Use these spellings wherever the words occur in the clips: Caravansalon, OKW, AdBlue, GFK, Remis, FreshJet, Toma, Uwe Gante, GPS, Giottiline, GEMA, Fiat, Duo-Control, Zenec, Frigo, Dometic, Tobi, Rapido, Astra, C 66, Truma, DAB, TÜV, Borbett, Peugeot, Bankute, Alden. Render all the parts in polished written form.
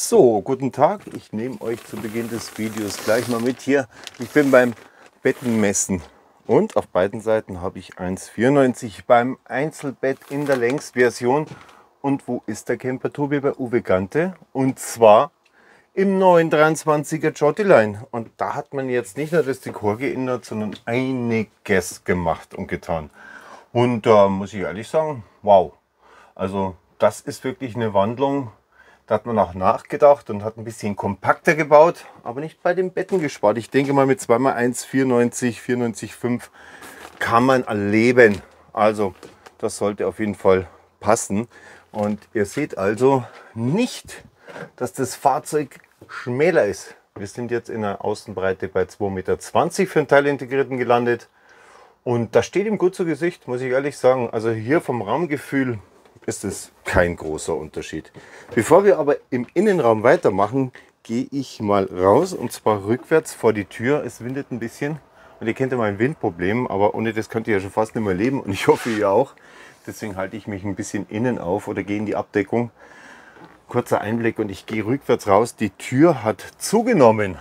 So, guten Tag. Ich nehme euch zu Beginn des Videos gleich mal mit hier. Ich bin beim Bettenmessen und auf beiden Seiten habe ich 1,94 beim Einzelbett in der Längsversion. Und wo ist der Camper Tobi? Bei Uwe Gante, und zwar im neuen 23er Giottiline. Und da hat man jetzt nicht nur das Dekor geändert, sondern einiges gemacht und getan. Und da muss ich ehrlich sagen, wow. Also das ist wirklich eine Wandlung. Da hat man auch nachgedacht und hat ein bisschen kompakter gebaut, aber nicht bei den Betten gespart. Ich denke mal, mit 2x1, 94, 94,5 kann man leben. Also das sollte auf jeden Fall passen. Und ihr seht also nicht, dass das Fahrzeug schmäler ist. Wir sind jetzt in einer Außenbreite bei 2,20 Meter für einen Teilintegrierten gelandet. Und das steht ihm gut zu Gesicht, muss ich ehrlich sagen. Also hier vom Raumgefühl ist es kein großer Unterschied. Bevor wir aber im Innenraum weitermachen, gehe ich mal raus, und zwar rückwärts vor die Tür. Es windet ein bisschen und ihr kennt ja mein Windproblem, aber ohne das könnt ihr ja schon fast nicht mehr leben und ich hoffe ihr auch. Deswegen halte ich mich ein bisschen innen auf oder gehe in die Abdeckung. Kurzer Einblick und ich gehe rückwärts raus. Die Tür hat zugenommen.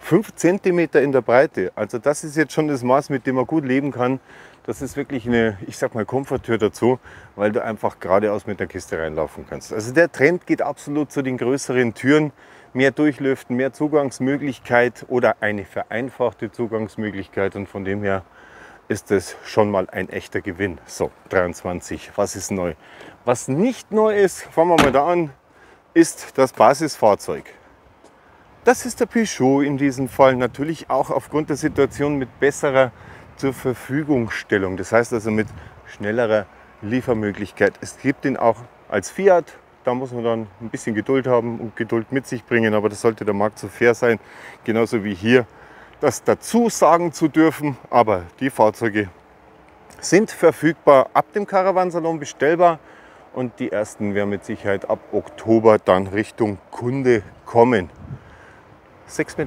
5 cm in der Breite. Also das ist jetzt schon das Maß, mit dem man gut leben kann. Das ist wirklich eine, ich sag mal, Komforttür dazu, weil du einfach geradeaus mit der Kiste reinlaufen kannst. Also der Trend geht absolut zu den größeren Türen. Mehr Durchlüften, mehr Zugangsmöglichkeit oder eine vereinfachte Zugangsmöglichkeit. Und von dem her ist das schon mal ein echter Gewinn. So, 23, was ist neu? Was nicht neu ist, fangen wir mal da an, ist das Basisfahrzeug. Das ist der Peugeot in diesem Fall, natürlich auch aufgrund der Situation mit besserer zur Verfügungstellung. Das heißt also mit schnellerer Liefermöglichkeit. Es gibt ihn auch als Fiat, da muss man dann ein bisschen Geduld haben und Geduld mit sich bringen, aber das sollte der Markt so fair sein, genauso wie hier das dazu sagen zu dürfen. Aber die Fahrzeuge sind verfügbar, ab dem Caravansalon bestellbar, und die ersten werden mit Sicherheit ab Oktober dann Richtung Kunde kommen. 6,60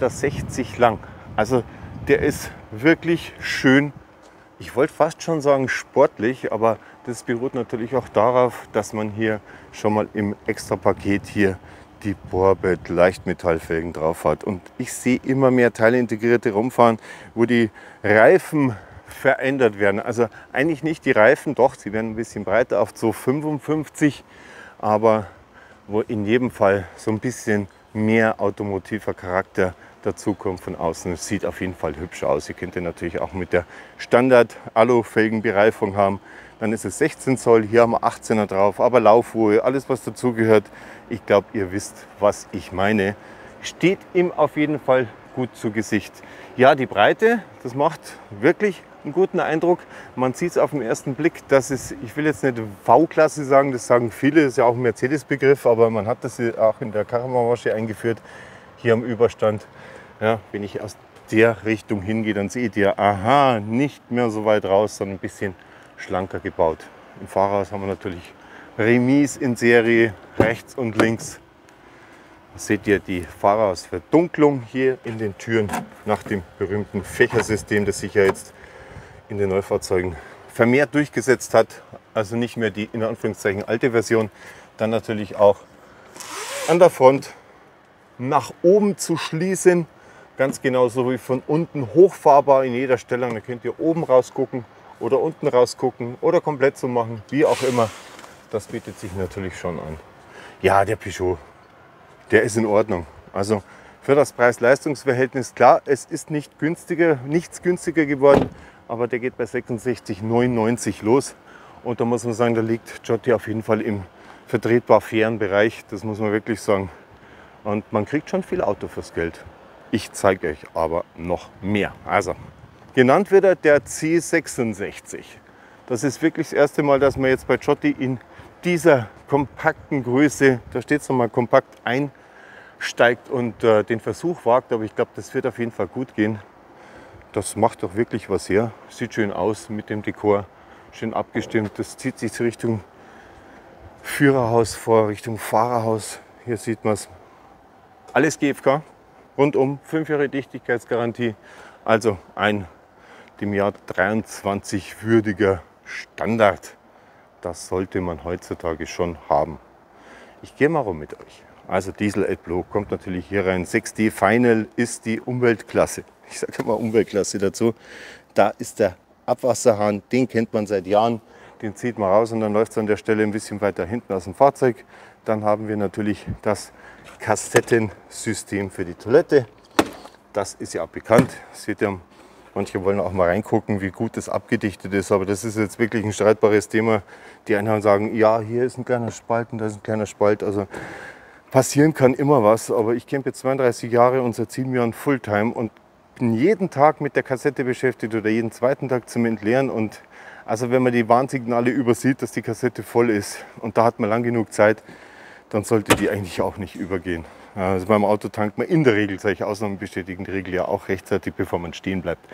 Meter lang. Also der ist wirklich schön. Ich wollte fast schon sagen sportlich, aber das beruht natürlich auch darauf, dass man hier schon mal im Extra-Paket hier die Bohrbett-Leichtmetallfelgen drauf hat. Und ich sehe immer mehr teilintegrierte rumfahren, wo die Reifen verändert werden. Also eigentlich nicht die Reifen, doch, sie werden ein bisschen breiter auf so 55, aber wo in jedem Fall so ein bisschen mehr automotiver Charakter dazukommt von außen. Es sieht auf jeden Fall hübsch aus. Ihr könnt ihr natürlich auch mit der Standard-Alufelgenbereifung haben. Dann ist es 16 Zoll, hier haben wir 18er drauf, aber Laufruhe, alles was dazugehört. Ich glaube, ihr wisst, was ich meine. Steht ihm auf jeden Fall gut zu Gesicht. Ja, die Breite, das macht wirklich einen guten Eindruck. Man sieht es auf den ersten Blick, dass es, ich will jetzt nicht V-Klasse sagen, das sagen viele, das ist ja auch ein Mercedes-Begriff, aber man hat das auch in der Caravan-Branche eingeführt, hier am Überstand. Ja, wenn ich aus der Richtung hingehe, dann seht ihr, aha, nicht mehr so weit raus, sondern ein bisschen schlanker gebaut. Im Fahrerhaus haben wir natürlich Remis in Serie, rechts und links. Da seht ihr die Fahrerhausverdunklung hier in den Türen nach dem berühmten Fächersystem, das sich ja jetzt in den Neufahrzeugen vermehrt durchgesetzt hat, also nicht mehr die in Anführungszeichen alte Version. Dann natürlich auch an der Front nach oben zu schließen, ganz genauso wie von unten hochfahrbar in jeder Stellung. Da könnt ihr oben rausgucken oder unten rausgucken oder komplett so machen, wie auch immer. Das bietet sich natürlich schon an. Ja, der Peugeot, der ist in Ordnung. Also für das Preis-Leistungs-Verhältnis, klar, es ist nicht günstiger, nichts günstiger geworden, aber der geht bei 66,99 los. Und da muss man sagen, da liegt Giotti auf jeden Fall im vertretbar fairen Bereich. Das muss man wirklich sagen. Und man kriegt schon viel Auto fürs Geld. Ich zeige euch aber noch mehr. Also, genannt wird er der C66. Das ist wirklich das erste Mal, dass man jetzt bei Giotti in dieser kompakten Größe, da steht es nochmal kompakt, einsteigt und den Versuch wagt. Aber ich glaube, das wird auf jeden Fall gut gehen. Das macht doch wirklich was her. Sieht schön aus mit dem Dekor, schön abgestimmt. Das zieht sich Richtung Führerhaus vor, Richtung Fahrerhaus. Hier sieht man es. Alles GFK, rundum, 5 Jahre Dichtigkeitsgarantie. Also ein dem Jahr 23 würdiger Standard. Das sollte man heutzutage schon haben. Ich gehe mal rum mit euch. also Diesel AdBlue, kommt natürlich hier rein. 6D Final ist die Umweltklasse. Ich sage immer Umweltklasse dazu. Da ist der Abwasserhahn, den kennt man seit Jahren. Den zieht man raus und dann läuft es an der Stelle ein bisschen weiter hinten aus dem Fahrzeug. Dann haben wir natürlich das Kassettensystem für die Toilette. Das ist ja bekannt. Seht ihr, manche wollen auch mal reingucken, wie gut das abgedichtet ist. Aber das ist jetzt wirklich ein streitbares Thema. Die einen sagen, ja, hier ist ein kleiner Spalt und da ist ein kleiner Spalt. Also passieren kann immer was. Aber ich campe jetzt 32 Jahre und seit 7 Jahren Fulltime und bin jeden Tag mit der Kassette beschäftigt oder jeden zweiten Tag zum Entleeren. Und also wenn man die Warnsignale übersieht, dass die Kassette voll ist und da hat man lang genug Zeit, dann sollte die eigentlich auch nicht übergehen. Also beim Auto tankt man in der Regel, sage ich, Ausnahmen bestätigen die Regel ja auch rechtzeitig, bevor man stehen bleibt.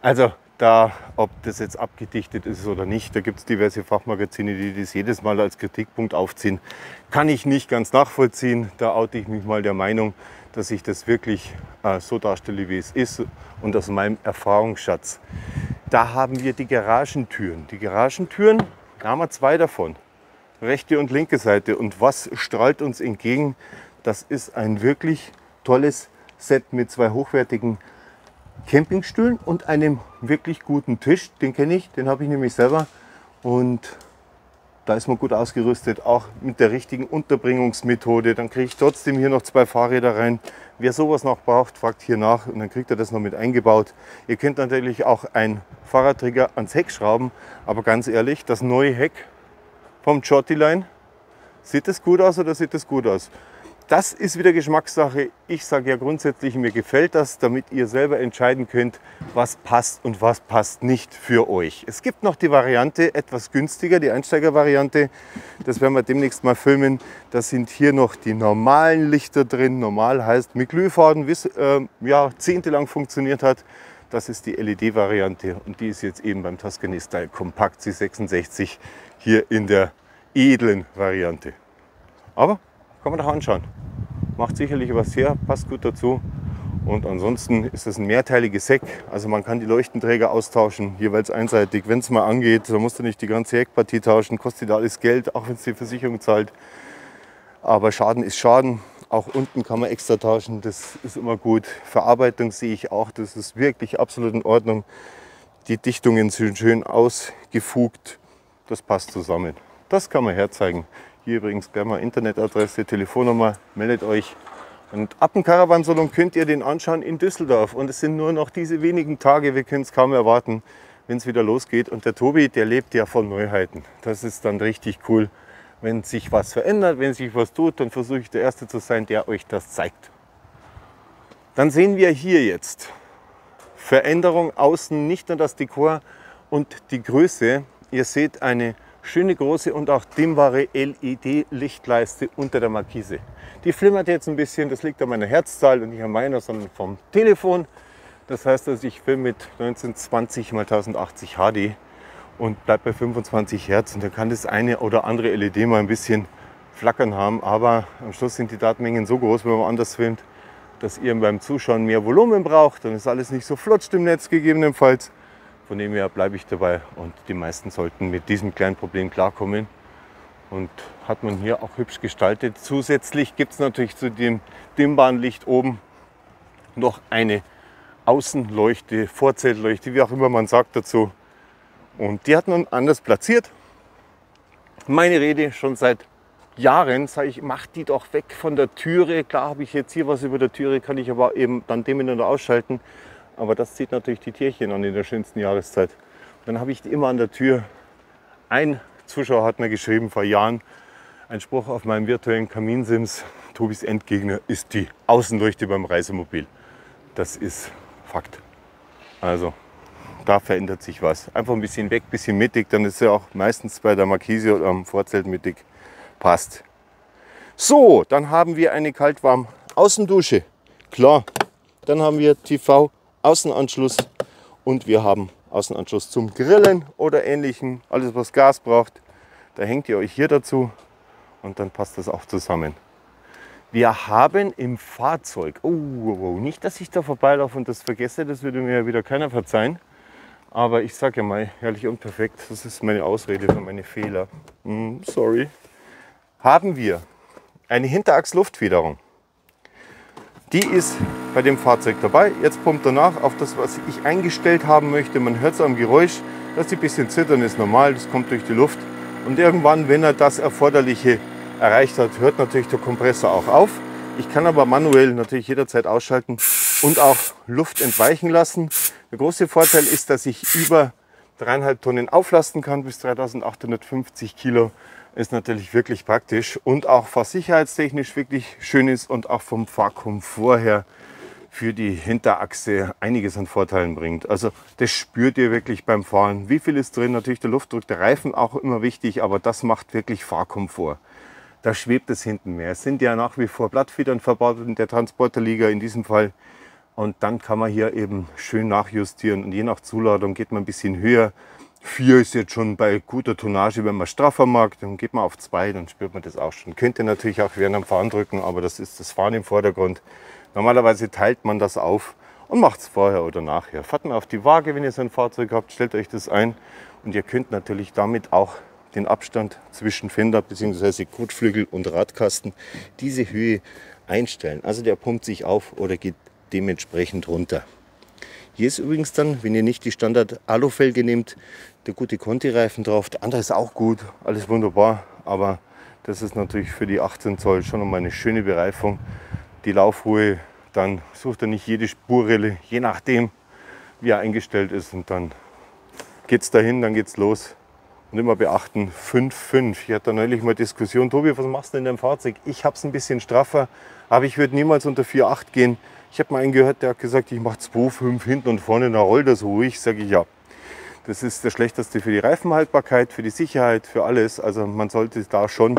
Also da, ob das jetzt abgedichtet ist oder nicht, da gibt es diverse Fachmagazine, die das jedes Mal als Kritikpunkt aufziehen. Kann ich nicht ganz nachvollziehen, da oute ich mich mal der Meinung, dass ich das wirklich so darstelle, wie es ist und aus meinem Erfahrungsschatz. Da haben wir die Garagentüren. Die Garagentüren, da haben wir 2 davon, rechte und linke Seite. Und was strahlt uns entgegen? Das ist ein wirklich tolles Set mit 2 hochwertigen Campingstühlen und einem wirklich guten Tisch. Den kenne ich, den habe ich nämlich selber. Und da ist man gut ausgerüstet, auch mit der richtigen Unterbringungsmethode. Dann kriege ich trotzdem hier noch 2 Fahrräder rein. Wer sowas noch braucht, fragt hier nach und dann kriegt er das noch mit eingebaut. Ihr könnt natürlich auch einen Fahrradträger ans Heck schrauben, aber ganz ehrlich, das neue Heck vom Giottiline, sieht das gut aus oder sieht das gut aus? Das ist wieder Geschmackssache. Ich sage ja grundsätzlich, mir gefällt das, damit ihr selber entscheiden könnt, was passt und was passt nicht für euch. Es gibt noch die Variante, etwas günstiger, die Einsteigervariante. Das werden wir demnächst mal filmen. Da sind hier noch die normalen Lichter drin. Normal heißt mit Glühfaden, wie es jahrzehntelang funktioniert hat. Das ist die LED-Variante und die ist jetzt eben beim Tuscany Style Compact C66 hier in der edlen Variante. Aber kann man doch anschauen. Macht sicherlich was her, passt gut dazu. Und ansonsten ist das ein mehrteiliges Heck. Also man kann die Leuchtenträger austauschen, jeweils einseitig. Wenn es mal angeht, dann musst du nicht die ganze Heckpartie tauschen. Kostet alles Geld, auch wenn es die Versicherung zahlt. Aber Schaden ist Schaden. Auch unten kann man extra tauschen, das ist immer gut. Verarbeitung sehe ich auch, das ist wirklich absolut in Ordnung. Die Dichtungen sind schön ausgefugt, das passt zusammen. Das kann man herzeigen. Hier übrigens gleich mal Internetadresse, Telefonnummer, meldet euch. Und ab dem Caravansalon könnt ihr den anschauen in Düsseldorf. Und es sind nur noch diese wenigen Tage, wir können es kaum erwarten, wenn es wieder losgeht. Und der Tobi, der lebt ja von Neuheiten, das ist dann richtig cool. Wenn sich was verändert, wenn sich was tut, dann versuche ich der Erste zu sein, der euch das zeigt. Dann sehen wir hier jetzt Veränderung außen, nicht nur das Dekor und die Größe. Ihr seht eine schöne große und auch dimmbare LED-Lichtleiste unter der Markise. Die flimmert jetzt ein bisschen, das liegt an meiner Herzzahl und nicht an meiner, sondern vom Telefon. Das heißt, dass ich filme mit 1920 x 1080 HD. Und bleibt bei 25 Hertz und da kann das eine oder andere LED mal ein bisschen flackern haben, aber am Schluss sind die Datenmengen so groß, wenn man anders filmt, dass ihr beim Zuschauen mehr Volumen braucht, dann ist alles nicht so flutscht im Netz gegebenenfalls. Von dem her bleibe ich dabei und die meisten sollten mit diesem kleinen Problem klarkommen und hat man hier auch hübsch gestaltet. Zusätzlich gibt es natürlich zu dem dimmbaren Licht oben noch eine Außenleuchte, Vorzeltleuchte, wie auch immer man sagt dazu. Und die hat man anders platziert. Meine Rede schon seit Jahren, sage ich, mach die doch weg von der Türe. Klar habe ich jetzt hier was über der Türe, kann ich aber eben dann dementsprechend ausschalten. Aber das zieht natürlich die Tierchen an in der schönsten Jahreszeit. Und dann habe ich die immer an der Tür. Ein Zuschauer hat mir geschrieben vor Jahren, ein Spruch auf meinem virtuellen Kaminsims, Tobis Endgegner ist die Außenleuchte beim Reisemobil. Das ist Fakt. Also da verändert sich was. Einfach ein bisschen weg, ein bisschen mittig, dann ist ja auch meistens bei der Markise oder am Vorzelt mittig. Passt. So, dann haben wir eine kaltwarm Außendusche. Klar. Dann haben wir TV Außenanschluss und wir haben Außenanschluss zum Grillen oder Ähnlichem. Alles was Gas braucht, da hängt ihr euch hier dazu und dann passt das auch zusammen. Wir haben im Fahrzeug, nicht, dass ich da vorbeilaufe und das vergesse, das würde mir ja wieder keiner verzeihen. Aber ich sage ja mal, herrlich unperfekt, das ist meine Ausrede für meine Fehler. Sorry. Haben wir eine Hinterachsluftfederung. Die ist bei dem Fahrzeug dabei. Jetzt pumpt er nach auf das, was ich eingestellt haben möchte. Man hört es am Geräusch, dass die ein bisschen zittern, ist normal, das kommt durch die Luft. Und irgendwann, wenn er das Erforderliche erreicht hat, hört natürlich der Kompressor auch auf. Ich kann aber manuell natürlich jederzeit ausschalten und auch Luft entweichen lassen. Der große Vorteil ist, dass ich über 3,5 Tonnen auflasten kann, bis 3850 Kilo. Ist natürlich wirklich praktisch und auch fahrsicherheitstechnisch wirklich schön ist und auch vom Fahrkomfort her für die Hinterachse einiges an Vorteilen bringt. Also das spürt ihr wirklich beim Fahren. Wie viel ist drin? Natürlich der Luftdruck, der Reifen auch immer wichtig, aber das macht wirklich Fahrkomfort. Da schwebt es hinten mehr. Es sind ja nach wie vor Blattfedern verbaut in der Transporterliga in diesem Fall. Und dann kann man hier eben schön nachjustieren und je nach Zuladung geht man ein bisschen höher. 4 ist jetzt schon bei guter Tonnage, wenn man straffer mag, dann geht man auf 2, dann spürt man das auch schon. Könnte natürlich auch während dem Fahren drücken, aber das ist das Fahren im Vordergrund. Normalerweise teilt man das auf und macht es vorher oder nachher. Fahrt mal auf die Waage, wenn ihr so ein Fahrzeug habt, stellt euch das ein und ihr könnt natürlich damit auch den Abstand zwischen Fender bzw. Kotflügel und Radkasten diese Höhe einstellen. Also der pumpt sich auf oder geht dementsprechend runter. Hier ist übrigens dann, wenn ihr nicht die Standard-Alufelge nehmt, der gute Conti-Reifen drauf. Der andere ist auch gut, alles wunderbar. Aber das ist natürlich für die 18 Zoll schon nochmal eine schöne Bereifung. Die Laufruhe, dann sucht er nicht jede Spurrille, je nachdem, wie er eingestellt ist. Und dann geht es dahin, dann geht's los. Und immer beachten, 5,5. Ich hatte da neulich mal Diskussion, Tobi, was machst du denn in deinem Fahrzeug? Ich habe es ein bisschen straffer, aber ich würde niemals unter 4,8 gehen. Ich habe mal einen gehört, der hat gesagt, ich mache 2,5 hinten und vorne, dann rollt das ruhig, sage ich ja. Das ist das Schlechteste für die Reifenhaltbarkeit, für die Sicherheit, für alles. Also man sollte da schon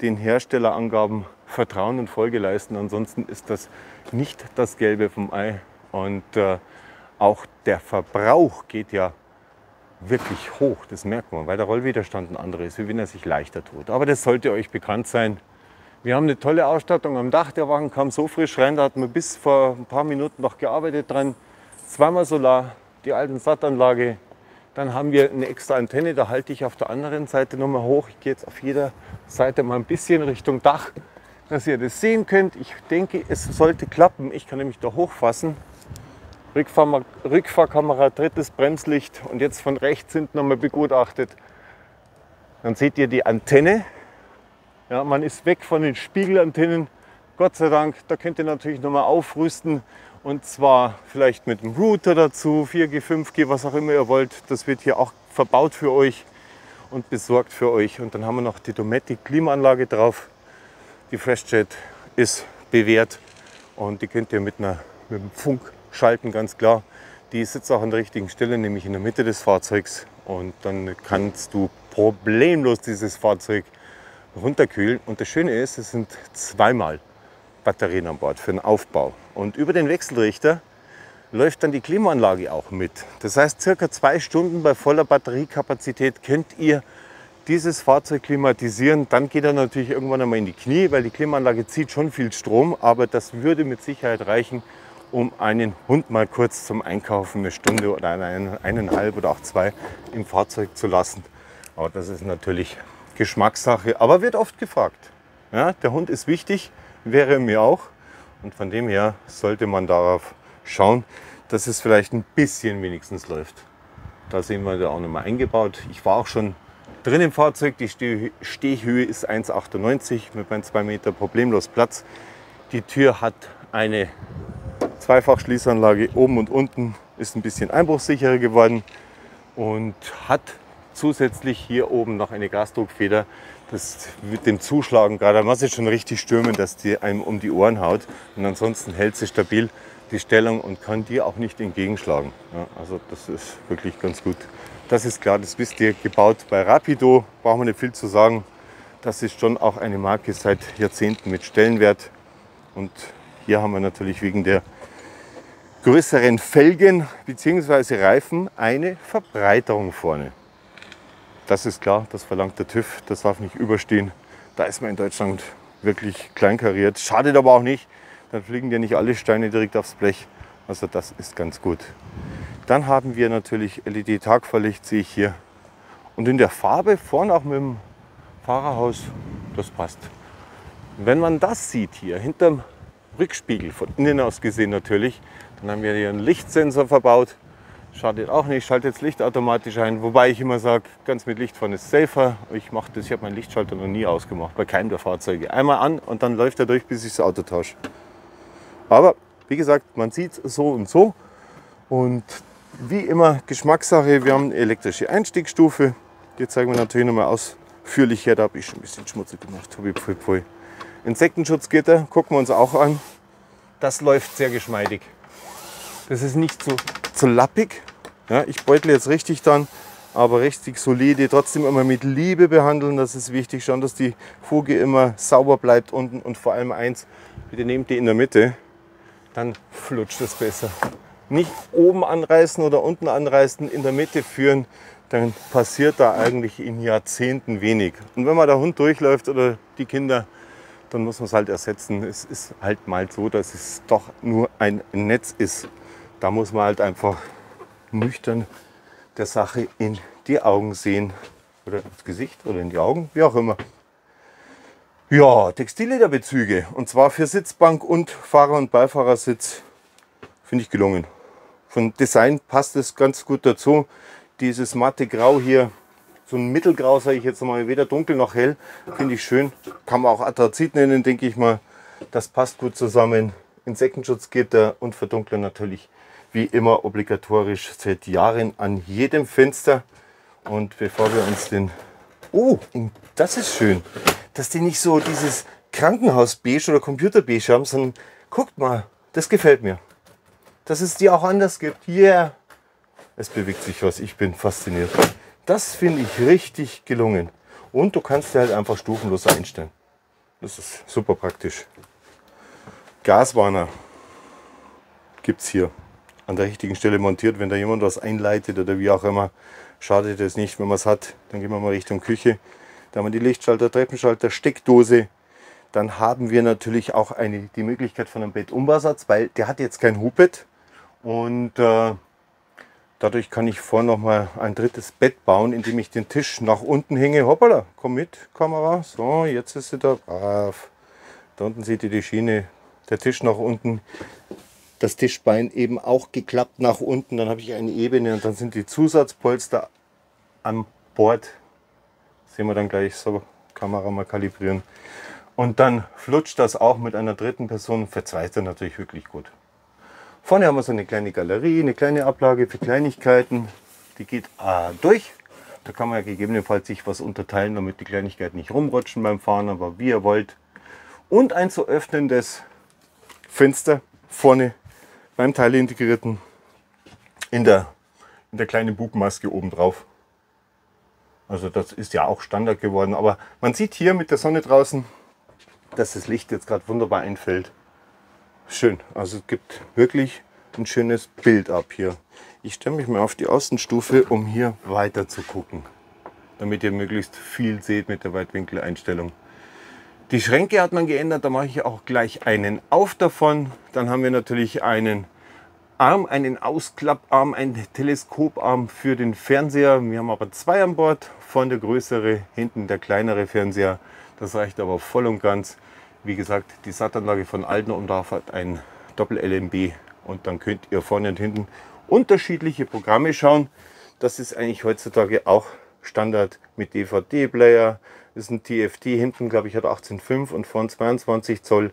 den Herstellerangaben Vertrauen und Folge leisten. Ansonsten ist das nicht das Gelbe vom Ei. Und auch der Verbrauch geht ja wirklich hoch, das merkt man, weil der Rollwiderstand ein anderer ist, wie wenn er sich leichter tut. Aber das sollte euch bekannt sein. Wir haben eine tolle Ausstattung am Dach. Der Wagen kam so frisch rein, da hat man bis vor ein paar Minuten noch gearbeitet dran. Zweimal Solar, die alten Sattanlage. Dann haben wir eine extra Antenne, da halte ich auf der anderen Seite nochmal hoch. Ich gehe jetzt auf jeder Seite mal ein bisschen Richtung Dach, dass ihr das sehen könnt. Ich denke, es sollte klappen. Ich kann nämlich da hochfassen. Rückfahrkamera, drittes Bremslicht und jetzt von rechts hinten nochmal begutachtet. Dann seht ihr die Antenne. Ja, man ist weg von den Spiegelantennen, Gott sei Dank. Da könnt ihr natürlich nochmal aufrüsten und zwar vielleicht mit einem Router dazu, 4G, 5G, was auch immer ihr wollt. Das wird hier auch verbaut für euch und besorgt für euch. Und dann haben wir noch die Dometic Klimaanlage drauf. Die FreshJet ist bewährt und die könnt ihr mit einem Funk schalten, ganz klar. Die sitzt auch an der richtigen Stelle, nämlich in der Mitte des Fahrzeugs. Und dann kannst du problemlos dieses Fahrzeug runterkühlen. Und das Schöne ist, es sind zweimal Batterien an Bord für den Aufbau. Und über den Wechselrichter läuft dann die Klimaanlage auch mit. Das heißt, circa 2 Stunden bei voller Batteriekapazität könnt ihr dieses Fahrzeug klimatisieren. Dann geht er natürlich irgendwann einmal in die Knie, weil die Klimaanlage zieht schon viel Strom. Aber das würde mit Sicherheit reichen, um einen Hund mal kurz zum Einkaufen eine Stunde oder eineinhalb oder auch 2 im Fahrzeug zu lassen. Aber das ist natürlich Geschmackssache, aber wird oft gefragt. Ja, der Hund ist wichtig, wäre mir auch. Und von dem her sollte man darauf schauen, dass es vielleicht ein bisschen wenigstens läuft. Da sehen wir da auch nochmal eingebaut. Ich war auch schon drin im Fahrzeug. Die Stehhöhe ist 1,98 mit meinen 2 Meter problemlos Platz. Die Tür hat eine Zweifachschließanlage oben und unten, ist ein bisschen einbruchsicherer geworden und hat zusätzlich hier oben noch eine Gasdruckfeder, das mit dem Zuschlagen gerade muss es schon richtig stürmen, dass die einem um die Ohren haut und ansonsten hält sie stabil die Stellung und kann dir auch nicht entgegenschlagen. Ja, also das ist wirklich ganz gut. Das ist klar, das wisst ihr, gebaut bei Rapido, braucht man nicht viel zu sagen. Das ist schon auch eine Marke seit Jahrzehnten mit Stellenwert und hier haben wir natürlich wegen der größeren Felgen bzw. Reifen eine Verbreiterung vorne. Das ist klar, das verlangt der TÜV, das darf nicht überstehen. Da ist man in Deutschland wirklich kleinkariert, schadet aber auch nicht. Dann fliegen ja nicht alle Steine direkt aufs Blech, also das ist ganz gut. Dann haben wir natürlich LED-Tagfahrlicht, sehe ich hier. Und in der Farbe vorne auch mit dem Fahrerhaus, das passt. Und wenn man das sieht hier hinterm Rückspiegel, von innen aus gesehen natürlich, dann haben wir hier einen Lichtsensor verbaut. Schadet auch nicht, schaltet das Licht automatisch ein. Wobei ich immer sage, ganz mit Licht fahren ist safer. Ich mache das, ich habe meinen Lichtschalter noch nie ausgemacht, bei keinem der Fahrzeuge. Einmal an und dann läuft er durch, bis ich das Auto tausche. Aber wie gesagt, man sieht es so und so. Und wie immer Geschmackssache, wir haben eine elektrische Einstiegsstufe. Die zeigen wir natürlich nochmal ausführlicher. Da habe ich schon ein bisschen schmutzig gemacht, Tobi, pfui, pfui. Insektenschutzgitter gucken wir uns auch an. Das läuft sehr geschmeidig. Das ist nicht so lappig. Ja, ich beutle jetzt richtig dann, aber richtig solide. Trotzdem immer mit Liebe behandeln, das ist wichtig. Schauen, dass die Fuge immer sauber bleibt unten. Und vor allem eins, bitte nehmt die in der Mitte, dann flutscht es besser. Nicht oben anreißen oder unten anreißen, in der Mitte führen, dann passiert da eigentlich in Jahrzehnten wenig. Und wenn mal der Hund durchläuft oder die Kinder, dann muss man es halt ersetzen. Es ist halt mal so, dass es doch nur ein Netz ist. Da muss man halt einfach nüchtern der Sache in die Augen sehen. Oder ins Gesicht oder in die Augen, wie auch immer. Ja, Textillederbezüge. Und zwar für Sitzbank und Fahrer- und Beifahrersitz. Finde ich gelungen. Vom Design passt es ganz gut dazu. Dieses matte Grau hier. So ein Mittelgrau, sage ich jetzt mal, weder dunkel noch hell, finde ich schön. Kann man auch Atrazit nennen, denke ich mal. Das passt gut zusammen. Insektenschutzgitter und Verdunkler natürlich wie immer obligatorisch seit Jahren an jedem Fenster. Und bevor wir uns den... Oh, das ist schön, dass die nicht so dieses Krankenhaus-Beige oder Computer-Beige haben, sondern guckt mal, das gefällt mir. Dass es die auch anders gibt. Yeah! Es bewegt sich was, ich bin fasziniert. Das finde ich richtig gelungen. Und du kannst dir halt einfach stufenlos einstellen. Das ist super praktisch. Gaswarner gibt es hier an der richtigen Stelle montiert. Wenn da jemand was einleitet oder wie auch immer, schadet es nicht, wenn man es hat. Dann gehen wir mal Richtung Küche. Da haben wir die Lichtschalter, Treppenschalter, Steckdose. Dann haben wir natürlich auch die Möglichkeit von einem Bettumbausatz, weil der hat jetzt kein Hubbett. Und dadurch kann ich vorne noch mal ein drittes Bett bauen, indem ich den Tisch nach unten hänge. Hoppala, komm mit, Kamera. So, jetzt ist sie da brav. Da unten seht ihr die Schiene, der Tisch nach unten. Das Tischbein eben auch geklappt nach unten. Dann habe ich eine Ebene und dann sind die Zusatzpolster am Bord. Das sehen wir dann gleich. So, Kamera mal kalibrieren. Und dann flutscht das auch mit einer dritten Person. Verzweigt er natürlich wirklich gut. Vorne haben wir so eine kleine Galerie, eine kleine Ablage für Kleinigkeiten. Die geht durch. Da kann man ja gegebenenfalls sich was unterteilen, damit die Kleinigkeiten nicht rumrutschen beim Fahren, aber wie ihr wollt. Und ein zu öffnendes Fenster vorne beim Teileintegrierten in der kleinen Bugmaske oben drauf. Also das ist ja auch Standard geworden. Aber man sieht hier mit der Sonne draußen, dass das Licht jetzt gerade wunderbar einfällt. Schön, also es gibt wirklich ein schönes Bild ab hier. Ich stelle mich mal auf die Außenstufe, um hier weiter zu gucken, damit ihr möglichst viel seht mit der Weitwinkeleinstellung. Die Schränke hat man geändert, da mache ich auch gleich einen auf davon. Dann haben wir natürlich einen Arm, einen Ausklapparm, einen Teleskoparm für den Fernseher. Wir haben aber zwei an Bord, vorne der größere, hinten der kleinere Fernseher. Das reicht aber voll und ganz. Wie gesagt, die SAT-Anlage von Alden und darauf hat ein Doppel-LMB und dann könnt ihr vorne und hinten unterschiedliche Programme schauen. Das ist eigentlich heutzutage auch Standard mit DVD-Player. Das ist ein TFT, hinten glaube ich hat 18,5 und vorne 22 Zoll.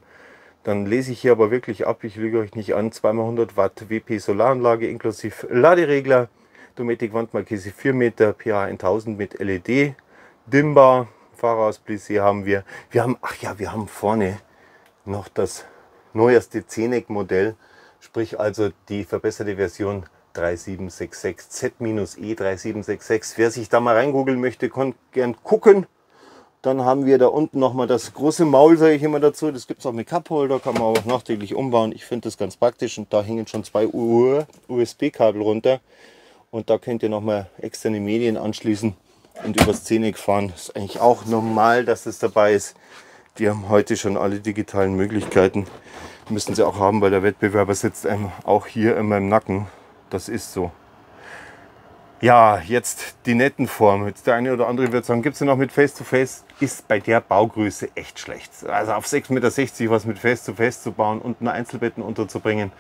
Dann lese ich hier aber wirklich ab, ich lüge euch nicht an, 2x100 Watt WP Solaranlage inklusive Laderegler, Dometic Wandmarkise 4 Meter, PH 1000 mit LED, dimmbar. Fahrerausbläse haben wir. Wir haben vorne noch das neueste Zenec-Modell, sprich also die verbesserte Version 3766Z-E 3766. Wer sich da mal reingoogeln möchte, kann gern gucken. Dann haben wir da unten nochmal das große Maul, sage ich immer dazu. Das gibt es auch mit Cupholder, kann man auch nachträglich umbauen. Ich finde das ganz praktisch und da hängen schon zwei USB-Kabel runter. Und da könnt ihr nochmal externe Medien anschließen und übers Zenec fahren. Ist eigentlich auch normal, dass es dabei ist. Die haben heute schon alle digitalen Möglichkeiten. Müssen sie auch haben, weil der Wettbewerber sitzt einem auch hier in meinem Nacken. Das ist so. Ja, jetzt die netten Formen. Jetzt der eine oder andere wird sagen, gibt es ja noch mit Face-to-Face? ist bei der Baugröße echt schlecht. Also auf 6,60 Meter was mit Fest zu bauen und ein Einzelbetten unterzubringen,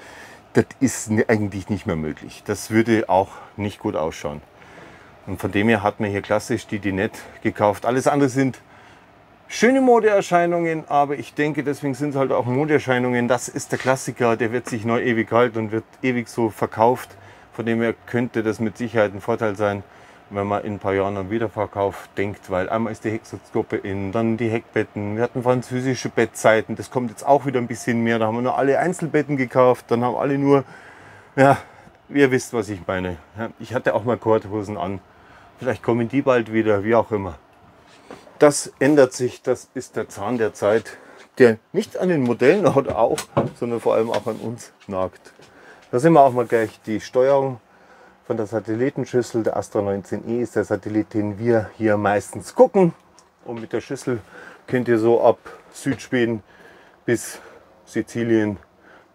das ist eigentlich nicht mehr möglich. Das würde auch nicht gut ausschauen. Und von dem her hat man hier klassisch die Dinette gekauft. Alles andere sind schöne Modeerscheinungen, aber ich denke, deswegen sind es halt auch Modeerscheinungen. Das ist der Klassiker, der wird sich neu ewig halten und wird ewig so verkauft. Von dem her könnte das mit Sicherheit ein Vorteil sein, wenn man in ein paar Jahren am Wiederverkauf denkt, weil einmal ist die Hexaskope in, dann die Heckbetten. Wir hatten französische Bettseiten, das kommt jetzt auch wieder ein bisschen mehr. Da haben wir nur alle Einzelbetten gekauft, dann haben alle nur, ja, ihr wisst, was ich meine. Ich hatte auch mal Korthosen an, vielleicht kommen die bald wieder, wie auch immer. Das ändert sich, das ist der Zahn der Zeit, der nicht an den Modellen oder auch, sondern vor allem auch an uns nagt. Da sehen wir auch mal gleich die Steuerung von der Satellitenschüssel. Der Astra 19e ist der Satellit, den wir hier meistens gucken. Und mit der Schüssel könnt ihr so ab Südschweden bis Sizilien,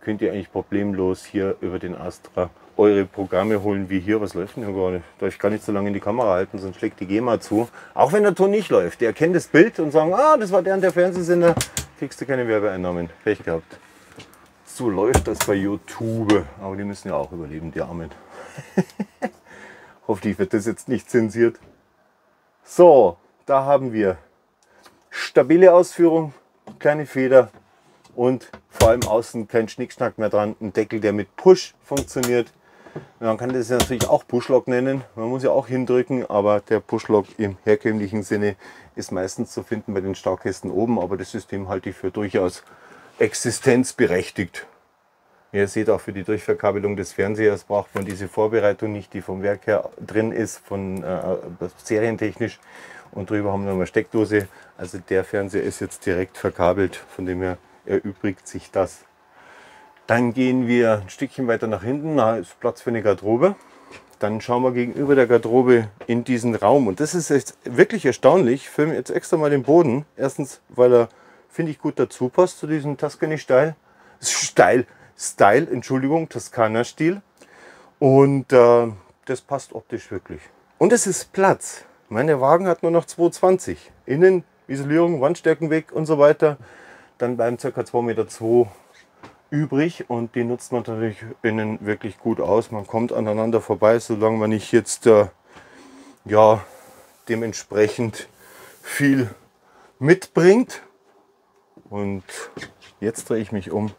könnt ihr eigentlich problemlos hier über den Astra eure Programme holen, wie hier. Was läuft denn hier gerade? Da ich gar nicht so lange in die Kamera halten, sonst schlägt die GEMA zu. Auch wenn der Ton nicht läuft. Die erkennen das Bild und sagen, ah, das war der und der Fernsehsender. Kriegst du keine Werbeeinnahmen. Pech gehabt. So läuft das bei YouTube. Aber die müssen ja auch überleben, die Armen. Hoffentlich wird das jetzt nicht zensiert. So, da haben wir stabile Ausführung, kleine Feder und vor allem außen kein Schnickschnack mehr dran. Ein Deckel, der mit Push funktioniert. Man kann das natürlich auch Pushlock nennen. Man muss ja auch hindrücken, aber der Pushlock im herkömmlichen Sinne ist meistens zu finden bei den Starkästen oben. Aber das System halte ich für durchaus existenzberechtigt. Ihr seht auch für die Durchverkabelung des Fernsehers braucht man diese Vorbereitung nicht, die vom Werk her drin ist, von serientechnisch. Und drüber haben wir noch eine Steckdose. Also der Fernseher ist jetzt direkt verkabelt, von dem her erübrigt sich das. Dann gehen wir ein Stückchen weiter nach hinten, da ist Platz für eine Garderobe. Dann schauen wir gegenüber der Garderobe in diesen Raum. Und das ist jetzt wirklich erstaunlich. Ich filme jetzt extra mal den Boden. Erstens, weil er, finde ich, gut dazu passt zu diesem Toscani-Style. Toskana-Stil. Und das passt optisch wirklich. Und es ist Platz. Mein Wagen hat nur noch 2,20 Innen, Isolierung, Wandstärkenweg und so weiter. Dann bleiben ca. 2,2 Meter übrig und die nutzt man natürlich innen wirklich gut aus. Man kommt aneinander vorbei, solange man nicht jetzt ja, dementsprechend viel mitbringt. Und jetzt drehe ich mich um,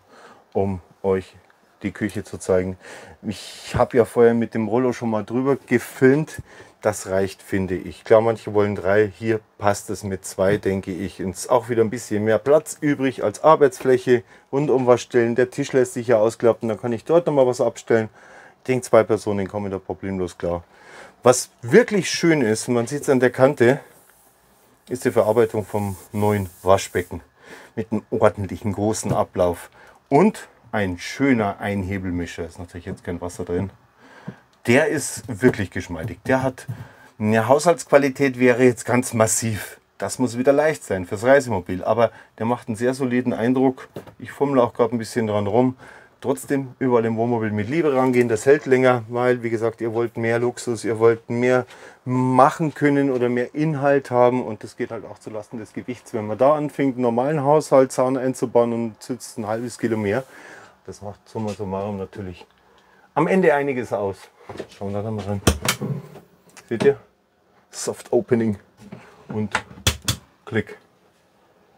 um euch die Küche zu zeigen. Ich habe ja vorher mit dem Rollo schon mal drüber gefilmt. Das reicht, finde ich. Klar, manche wollen 3, hier passt es mit 2, denke ich. Ist auch wieder ein bisschen mehr Platz übrig als Arbeitsfläche. Rundum was stellen, der Tisch lässt sich ja ausklappen, dann kann ich dort nochmal was abstellen. Ich denke, 2 Personen kommen da problemlos klar. Was wirklich schön ist, man sieht es an der Kante, ist die Verarbeitung vom neuen Waschbecken. Mit einem ordentlichen großen Ablauf und ein schöner Einhebelmischer. Ist natürlich jetzt kein Wasser drin. Der ist wirklich geschmeidig. Der hat eine Haushaltsqualität, wäre jetzt ganz massiv. Das muss wieder leicht sein fürs Reisemobil. Aber der macht einen sehr soliden Eindruck. Ich fummle auch gerade ein bisschen dran rum. Trotzdem überall im Wohnmobil mit Liebe rangehen. Das hält länger, weil, wie gesagt, ihr wollt mehr Luxus, ihr wollt mehr machen können oder mehr Inhalt haben. Und das geht halt auch zulasten des Gewichts. Wenn man da anfängt, einen normalen Haushaltszahn einzubauen und sitzt ein halbes Kilo mehr, das macht summa summarum natürlich am Ende einiges aus. Schauen wir da mal rein. Seht ihr? Soft Opening und Klick.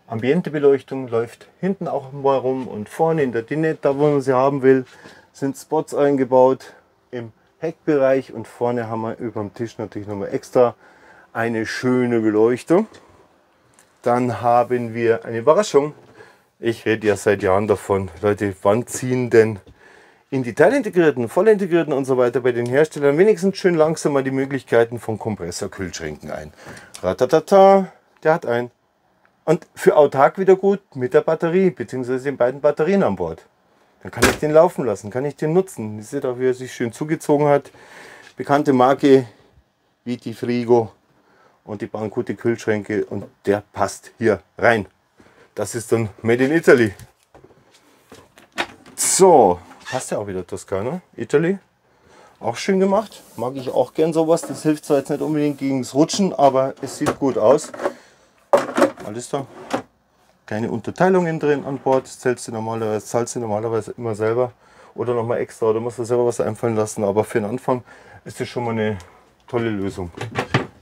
Ambiente Beleuchtung läuft hinten auch mal rum und vorne in der Dinette, da wo man sie haben will, sind Spots eingebaut im Heckbereich und vorne haben wir über dem Tisch natürlich nochmal extra eine schöne Beleuchtung. Dann haben wir eine Überraschung. Ich rede ja seit Jahren davon, Leute, wann ziehen denn in die teilintegrierten, vollintegrierten und so weiter bei den Herstellern wenigstens schön langsam mal die Möglichkeiten von Kompressor-Kühlschränken ein. Ratatata, der hat einen. Und für autark wieder gut mit der Batterie, beziehungsweise den beiden Batterien an Bord. Dann kann ich den laufen lassen, kann ich den nutzen. Ihr seht auch, wie er sich schön zugezogen hat. Bekannte Marke wie die Frigo und die Bankute Kühlschränke und der passt hier rein. Das ist dann Made in Italy. So, passt ja auch wieder Toskana, Italy. Auch schön gemacht, mag ich auch gern sowas. Das hilft zwar jetzt nicht unbedingt gegen das Rutschen, aber es sieht gut aus. alles da. Keine Unterteilungen drin an Bord, das zahlst du normalerweise immer selber oder nochmal extra, oder musst du selber was einfallen lassen, aber für den Anfang ist das schon mal eine tolle Lösung.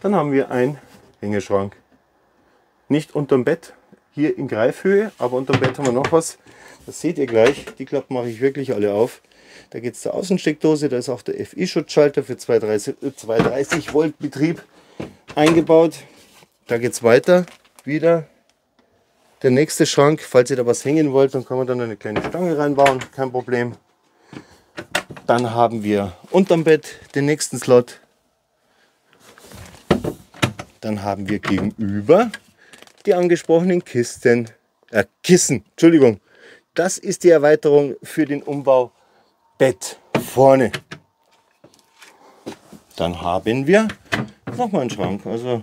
Dann haben wir einen Hängeschrank. Nicht unterm Bett, hier in Greifhöhe, aber unterm Bett haben wir noch was. Das seht ihr gleich, die Klappe mache ich wirklich alle auf. Da geht es zur Außensteckdose, da ist auch der FI-Schutzschalter für 230 Volt Betrieb eingebaut. Da geht es weiter, wieder der nächste Schrank. Falls ihr da was hängen wollt, dann kann man dann eine kleine Stange reinbauen, kein Problem. Dann haben wir unterm Bett den nächsten Slot. Dann haben wir gegenüber die angesprochenen Kissen. Entschuldigung, das ist die Erweiterung für den Umbau. Bett vorne. Dann haben wir nochmal einen Schrank. Also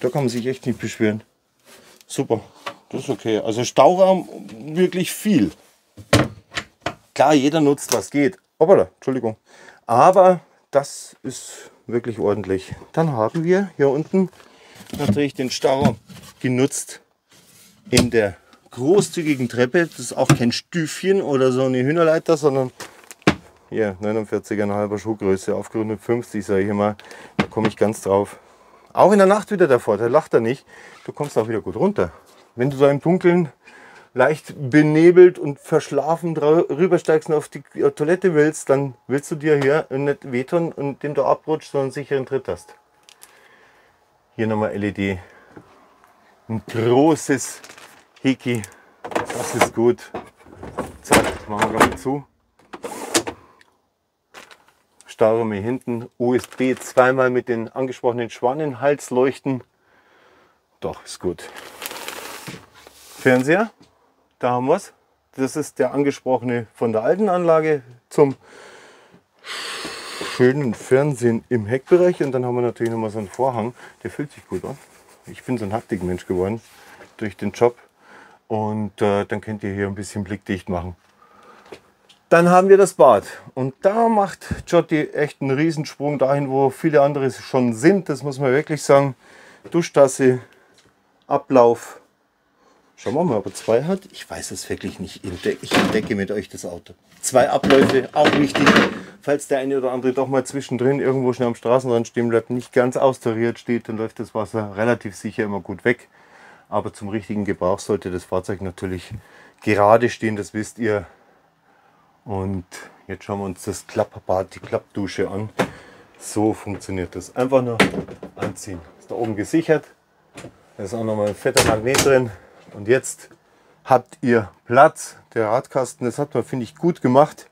da kann man sich echt nicht beschweren. Super, das ist okay. Also Stauraum wirklich viel. Klar, jeder nutzt was geht. Hoppala, Entschuldigung. Aber das ist wirklich ordentlich. Dann haben wir hier unten natürlich den Stauraum genutzt in der großzügigen Treppe. Das ist auch kein Stüfchen oder so eine Hühnerleiter, sondern hier 49,5er Schuhgröße, auf 50, sage ich immer, da komme ich ganz drauf. Auch in der Nacht wieder der Vorteil, lacht er nicht, du kommst auch wieder gut runter. Wenn du so im Dunkeln leicht benebelt und verschlafen rübersteigst und auf die Toilette willst, dann willst du dir hier nicht wehtun, indem du abrutschst, sondern einen sicheren Tritt hast. Hier nochmal LED. Ein großes Heki, das ist gut. Zack, machen wir gleich zu. Stauraum hier hinten, USB zweimal mit den angesprochenen Schwannenhalsleuchten. Doch, ist gut. Fernseher, da haben wir es. Das ist der angesprochene von der alten Anlage zum schönen Fernsehen im Heckbereich. Und dann haben wir natürlich nochmal so einen Vorhang, der fühlt sich gut an. Ich bin so ein Haptikmensch geworden durch den Job. Und dann könnt ihr hier ein bisschen blickdicht machen. Dann haben wir das Bad und da macht Giotti echt einen Riesensprung dahin, wo viele andere schon sind, das muss man wirklich sagen. Duschtasse, Ablauf, schauen wir mal, ob er zwei hat. Ich weiß es wirklich nicht, ich entdecke mit euch das Auto. Zwei Abläufe, auch wichtig, falls der eine oder andere doch mal zwischendrin irgendwo schnell am Straßenrand stehen bleibt, nicht ganz austariert steht, dann läuft das Wasser relativ sicher immer gut weg. Aber zum richtigen Gebrauch sollte das Fahrzeug natürlich gerade stehen, das wisst ihr. Und jetzt schauen wir uns das Klappbad, die Klappdusche an. So funktioniert das. Einfach nur anziehen. Ist da oben gesichert. Da ist auch nochmal ein fetter Magnet drin. Und jetzt habt ihr Platz. Der Radkasten, das hat man, finde ich, gut gemacht.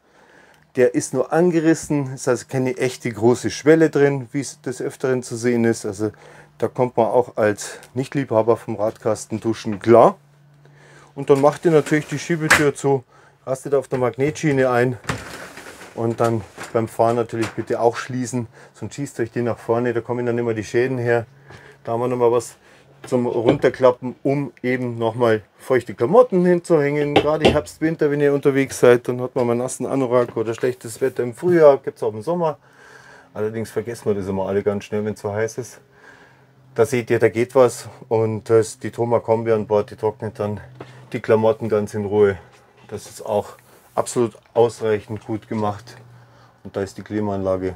Der ist nur angerissen. Das heißt, keine echte große Schwelle drin, wie es des Öfteren zu sehen ist. Also da kommt man auch als Nichtliebhaber vom Radkasten duschen, klar. Und dann macht ihr natürlich die Schiebetür zu. Rastet auf der Magnetschiene ein und dann beim Fahren natürlich bitte auch schließen, sonst schießt euch die nach vorne, da kommen dann immer die Schäden her. Da haben wir nochmal was zum Runterklappen, um eben nochmal feuchte Klamotten hinzuhängen. Gerade im Herbst, Winter, wenn ihr unterwegs seid, dann hat man mal einen nassen Anorak oder schlechtes Wetter im Frühjahr, gibt es auch im Sommer. Allerdings vergessen wir das immer alle ganz schnell, wenn es so heiß ist. Da seht ihr, da geht was und die Toma Kombi an Bord, die trocknet dann die Klamotten ganz in Ruhe. Das ist auch absolut ausreichend gut gemacht. Und da ist die Klimaanlage,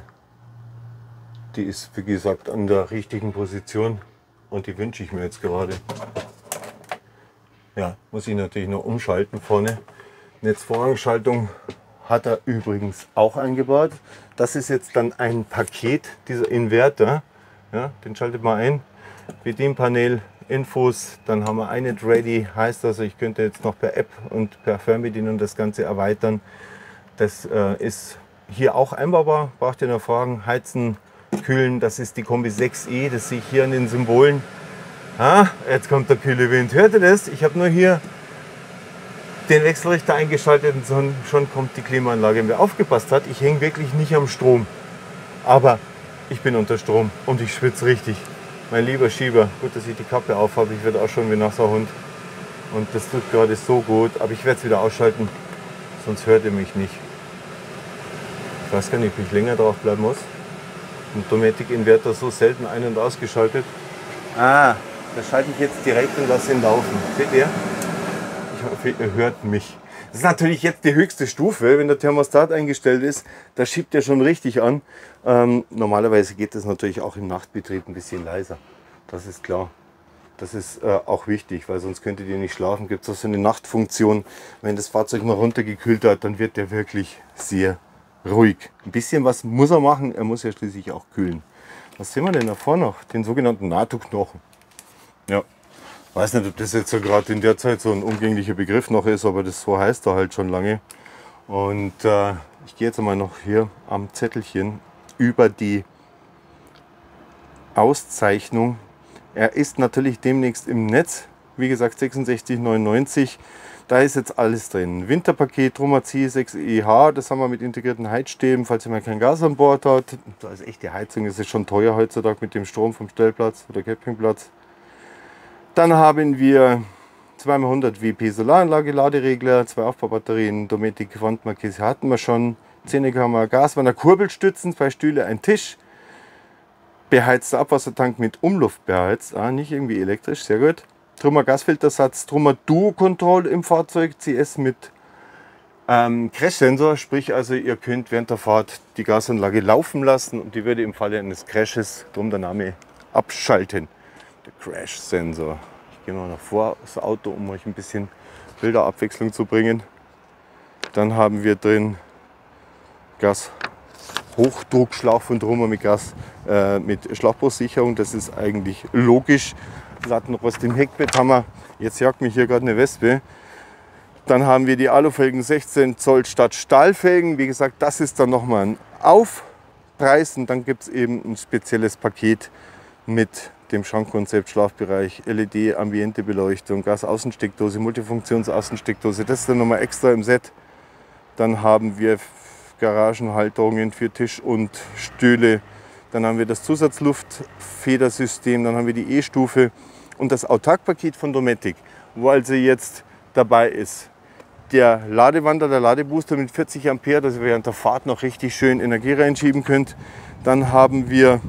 die ist wie gesagt an der richtigen Position und die wünsche ich mir jetzt gerade. Ja, muss ich natürlich noch umschalten vorne. Netzvorrangschaltung hat er übrigens auch eingebaut. Das ist jetzt dann ein Paket, dieser Inverter. Ja, den schaltet man ein. Bedienpanel. Infos, dann haben wir eine ready, heißt also, ich könnte jetzt noch per App und per Fernbedienung das Ganze erweitern. Das ist hier auch einbaubar, braucht ihr noch Fragen. Heizen, Kühlen, das ist die Kombi 6E, das sehe ich hier an den Symbolen. Ah, jetzt kommt der kühle Wind, hört ihr das? Ich habe nur hier den Wechselrichter eingeschaltet und schon kommt die Klimaanlage. Wer aufgepasst hat, ich hänge wirklich nicht am Strom, aber ich bin unter Strom und ich schwitze richtig. Mein lieber Schieber, gut, dass ich die Kappe auf habe, ich werde auch schon wie nasser Hund und das tut gerade so gut, aber ich werde es wieder ausschalten, sonst hört ihr mich nicht. Ich weiß gar nicht, ob ich länger drauf bleiben muss. Ein Dometic-Inverter so selten ein- und ausgeschaltet. Ah, Das schalte ich jetzt direkt und lasse ihn laufen. Seht ihr? Ich hoffe, ihr hört mich. Das ist natürlich jetzt die höchste Stufe, wenn der Thermostat eingestellt ist, da schiebt er schon richtig an. Normalerweise geht das natürlich auch im Nachtbetrieb ein bisschen leiser, das ist klar. Das ist auch wichtig, weil sonst könntet ihr nicht schlafen. Gibt es auch so eine Nachtfunktion, wenn das Fahrzeug mal runtergekühlt hat, dann wird der wirklich sehr ruhig. Ein bisschen was muss er machen, er muss ja schließlich auch kühlen. Was sehen wir denn davor noch? Den sogenannten NATO-Knochen. Ja. Ich weiß nicht, ob das jetzt so gerade in der Zeit so ein umgänglicher Begriff noch ist, aber das so heißt er halt schon lange. Und ich gehe jetzt einmal noch hier am Zettelchen über die Auszeichnung. Er ist natürlich demnächst im Netz, wie gesagt 66,99. Da ist jetzt alles drin. Winterpaket, Truma C6EH, das haben wir mit integrierten Heizstäben, falls ihr mal kein Gas an Bord hat. Da ist echt die Heizung, das ist schon teuer heutzutage mit dem Strom vom Stellplatz oder Campingplatz. Dann haben wir 2x100 WP Solaranlage, Laderegler, 2 Aufbaubatterien, Dometic Wandmarkise hatten wir schon, 10er-Kammer, Gaswanne, Kurbelstützen, 2 Stühle, ein Tisch, beheizter Abwassertank mit Umluft beheizt, nicht irgendwie elektrisch, sehr gut. Truma Gasfiltersatz, Truma Duo-Control im Fahrzeug, CS mit Crash-Sensor, sprich also ihr könnt während der Fahrt die Gasanlage laufen lassen und die würde im Falle eines Crashes, drum der Name, abschalten. Crash-Sensor. Ich gehe mal nach vor das Auto, um euch ein bisschen Bilderabwechslung zu bringen. Dann haben wir drin Gas-Hochdruckschlauch von Truma mit Gas mit Schlauchbusssicherung. Das ist eigentlich logisch. Lattenrost im Heckbett haben wir. Jetzt jagt mich hier gerade eine Wespe. Dann haben wir die Alufelgen 16 Zoll statt Stahlfelgen. Wie gesagt, das ist dann nochmal ein Aufpreis. Und dann gibt es eben ein spezielles Paket mit dem Schrankkonzept, Schlafbereich, LED, Ambientebeleuchtung, Gasaußensteckdose, Multifunktionsaußensteckdose. Das ist dann nochmal extra im Set. Dann haben wir Garagenhalterungen für Tisch und Stühle. Dann haben wir das Zusatzluftfedersystem. Dann haben wir die E-Stufe und das Autark-Paket von Dometic, wo also jetzt dabei ist der Ladewander, der Ladebooster mit 40 Ampere, dass ihr während der Fahrt noch richtig schön Energie reinschieben könnt. Dann haben wir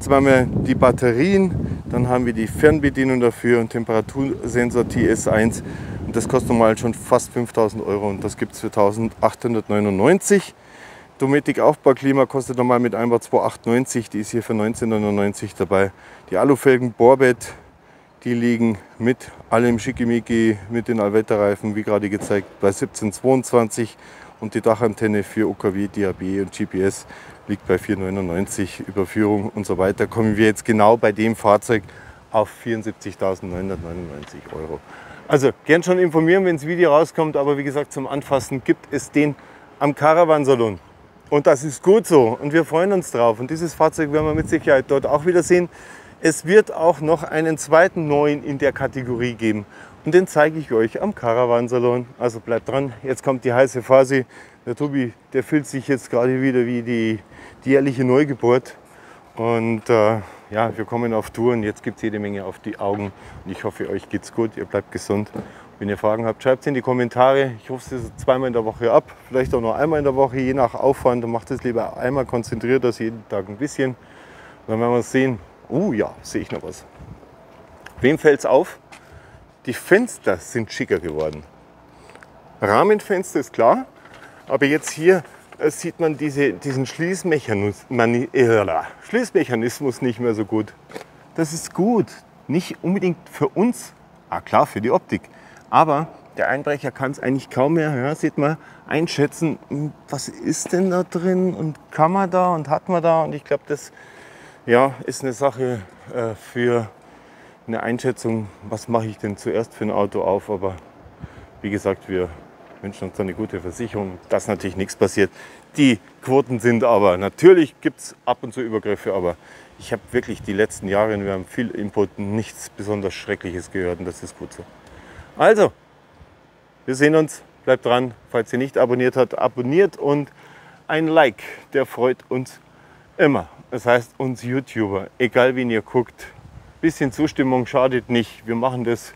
zweimal die Batterien, dann haben wir die Fernbedienung dafür und Temperatursensor TS1. Und das kostet mal schon fast 5.000 € und das gibt es für 1.899. Dometic Aufbauklima kostet normal mit Einbau 2.890, die ist hier für 19,99 € dabei. Die Alufelgen Borbett, die liegen mit allem Schickimicki, mit den Allwetterreifen, wie gerade gezeigt, bei 17,22 € und die Dachantenne für OKW, DAB und GPS liegt bei 4,99 €, Überführung und so weiter, kommen wir jetzt genau bei dem Fahrzeug auf 74.999 €. Also gern schon informieren, wenn das Video rauskommt, aber wie gesagt, zum Anfassen gibt es den am Caravansalon. Und das ist gut so und wir freuen uns drauf. Und dieses Fahrzeug werden wir mit Sicherheit dort auch wieder sehen. Es wird auch noch einen zweiten neuen in der Kategorie geben. Und den zeige ich euch am Caravansalon. Also bleibt dran, jetzt kommt die heiße Phase. Der Tobi, der fühlt sich jetzt gerade wieder wie die jährliche Neugeburt. Und ja, wir kommen auf Tour und jetzt gibt es jede Menge auf die Augen. Und ich hoffe, euch geht's gut, ihr bleibt gesund. Wenn ihr Fragen habt, schreibt es in die Kommentare. Ich rufe sie so zweimal in der Woche ab, vielleicht auch nur einmal in der Woche, je nach Aufwand. Dann macht es lieber einmal konzentriert, als jeden Tag ein bisschen. Und dann werden wir es sehen. Ja, sehe ich noch was. Wem fällt es auf? Die Fenster sind schicker geworden. Rahmenfenster ist klar, aber jetzt hier sieht man diesen Schließmechanismus nicht mehr so gut. Das ist gut, nicht unbedingt für uns, klar für die Optik, aber der Einbrecher kann es eigentlich kaum mehr, sieht man, einschätzen, was ist denn da drin und kann man da und hat man da. Und ich glaube, das ist eine Sache für eine Einschätzung, was mache ich denn zuerst für ein Auto auf, aber wie gesagt, wir wünschen uns eine gute Versicherung, dass natürlich nichts passiert. Die Quoten sind aber, natürlich gibt es ab und zu Übergriffe, aber ich habe wirklich die letzten Jahre, wir haben viel Input, nichts besonders Schreckliches gehört und das ist gut so. Also, wir sehen uns, bleibt dran, falls ihr nicht abonniert habt, abonniert und ein Like, der freut uns immer. Das heißt uns YouTuber, egal wen ihr guckt, bisschen Zustimmung schadet nicht. Wir machen das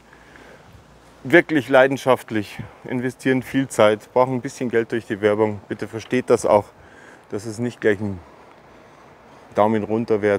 wirklich leidenschaftlich, investieren viel Zeit, brauchen ein bisschen Geld durch die Werbung. Bitte versteht das auch, dass es nicht gleich ein Daumen runter wird.